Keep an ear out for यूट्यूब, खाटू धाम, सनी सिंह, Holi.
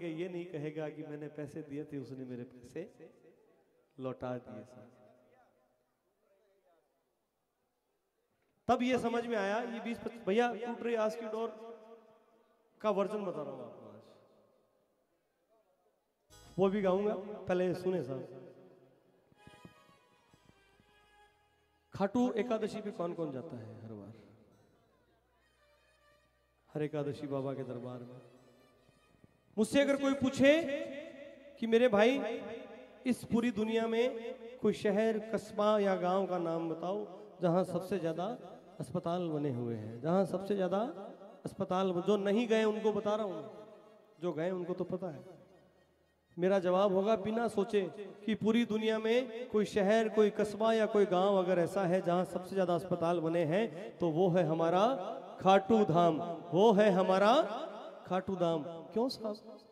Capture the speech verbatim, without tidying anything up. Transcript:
के ये नहीं कहेगा कि मैंने पैसे दिए थे, उसने मेरे पैसे लौटा दिए साहब। तब ये समझ में आया, ये बीस भैया टूट रही आज की डोर का वर्जन बता रहा हूं आपको, आज वो भी गाऊंगा, पहले सुने साहब। खाटू एकादशी पे कौन कौन जाता है हर बार? हर एकादशी बाबा के दरबार में मुझसे अगर कोई पूछे कि मेरे भाई इस पूरी दुनिया में कोई शहर, कस्बा या गांव का नाम बताओ जहां सबसे ज्यादा अस्पताल बने हुए हैं, जहां सबसे ज्यादा अस्पताल, जो नहीं गए उनको बता रहा हूं, जो गए उनको तो पता है। मेरा जवाब होगा बिना सोचे कि पूरी दुनिया में कोई शहर, कोई कस्बा या कोई गांव अगर ऐसा है जहां सबसे ज्यादा अस्पताल बने हैं तो वो है हमारा खाटू धाम, वो है हमारा खाटू धाम। क्यों साहब?